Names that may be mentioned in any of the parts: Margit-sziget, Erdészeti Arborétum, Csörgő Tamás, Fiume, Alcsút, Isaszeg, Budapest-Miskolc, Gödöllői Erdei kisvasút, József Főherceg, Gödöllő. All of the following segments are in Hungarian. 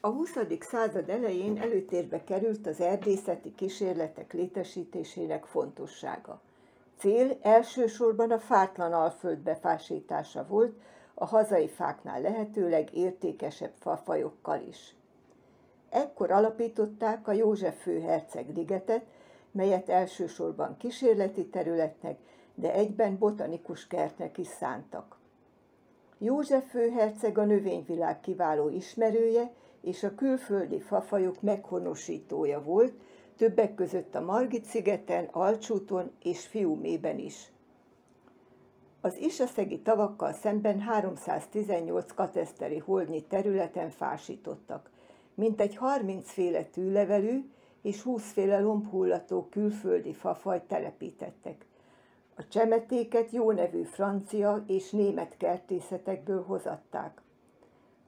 A 20. század elején előtérbe került az erdészeti kísérletek létesítésének fontossága. Cél elsősorban a fátlan alföld befásítása volt, a hazai fáknál lehetőleg értékesebb fafajokkal is. Ekkor alapították a József Főherceg ligetet, melyet elsősorban kísérleti területnek, de egyben botanikus kertnek is szántak. József Főherceg a növényvilág kiváló ismerője és a külföldi fafajok meghonosítója volt, többek között a Margit-szigeten, Alcsúton és Fiumében is. Az iszaszegi tavakkal szemben 318 kateszteri holdnyi területen fásítottak. Mintegy 30 féle tűlevelű és 20 féle lombhullató külföldi fafajt telepítettek. A csemetéket jó nevű francia és német kertészetekből hozatták.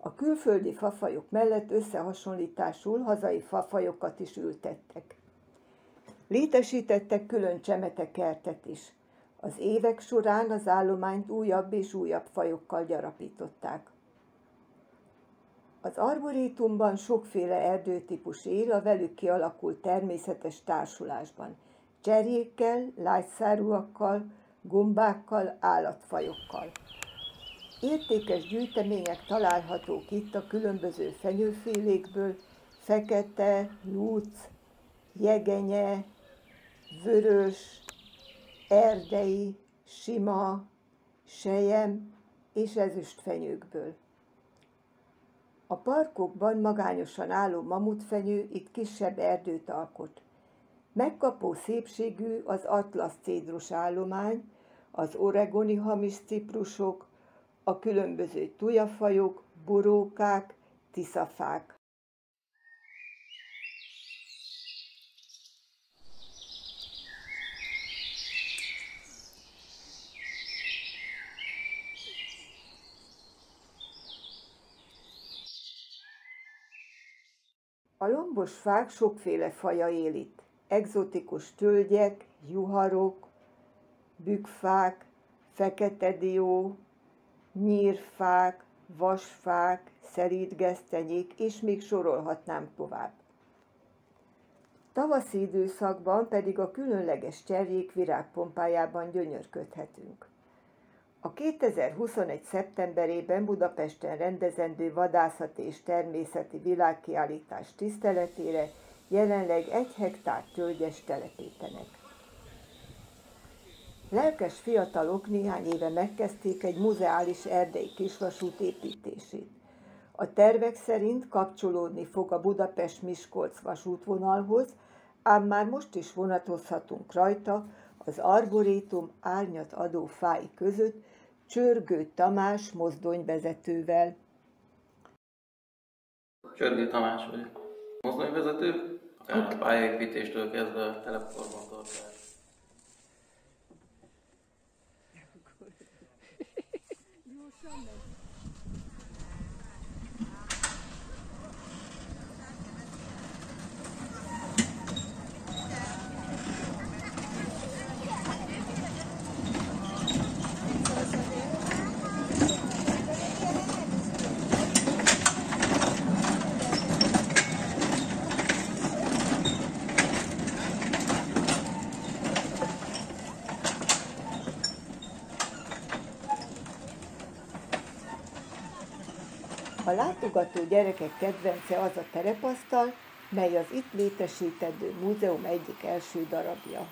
A külföldi fafajok mellett összehasonlításul hazai fafajokat is ültettek. Létesítettek külön csemetekertet is. Az évek során az állományt újabb és újabb fajokkal gyarapították. Az arborétumban sokféle erdőtípus él a velük kialakult természetes társulásban, cserjékkel, lágyszárúakkal, gombákkal, állatfajokkal. Értékes gyűjtemények találhatók itt a különböző fenyőfélékből, fekete, luc, jegenye, vörös, erdei, sima, sejem és ezüstfenyőkből. A parkokban magányosan álló mamutfenyő itt kisebb erdőt alkot. Megkapó szépségű az atlasz-cédrus állomány, az oregoni hamis ciprusok, a különböző tujafajok, borókák, tiszafák. A lombos fák sokféle faja él itt. Egzotikus tölgyek, juharok, bükkfák, fekete dió, nyírfák, vasfák, szelídgesztenyék, és még sorolhatnám tovább. Tavaszi időszakban pedig a különleges cserjék virágpompájában gyönyörködhetünk. A 2021. szeptemberében Budapesten rendezendő vadászati és természeti világkiállítás tiszteletére jelenleg 1 hektár tölgyest telepítenek. Lelkes fiatalok néhány éve megkezdték egy muzeális erdei kisvasút építését. A tervek szerint kapcsolódni fog a Budapest-Miskolc vasútvonalhoz, ám már most is vonatozhatunk rajta az arborétum árnyat adó fái között Csörgő Tamás mozdonyvezetővel. Csörgő Tamás vagyok. Mozdonyvezető, tehát pályaépítéstől kezdve a telepforban tartás. A látogató gyerekek kedvence az a terepasztal, mely az itt létesítendő múzeum egyik első darabja.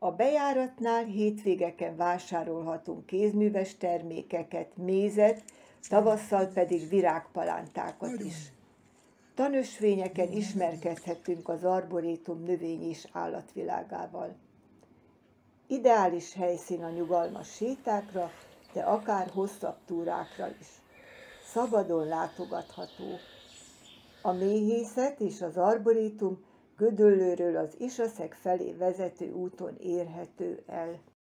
A bejáratnál hétvégeken vásárolhatunk kézműves termékeket, mézet, tavasszal pedig virágpalántákat is. Tanösvényeken ismerkedhetünk az arborétum növény és állatvilágával. Ideális helyszín a nyugalmas sétákra, de akár hosszabb túrákra is. Szabadon látogatható. A méhészet és az arborétum Gödöllőről az Isaszeg felé vezető úton érhető el.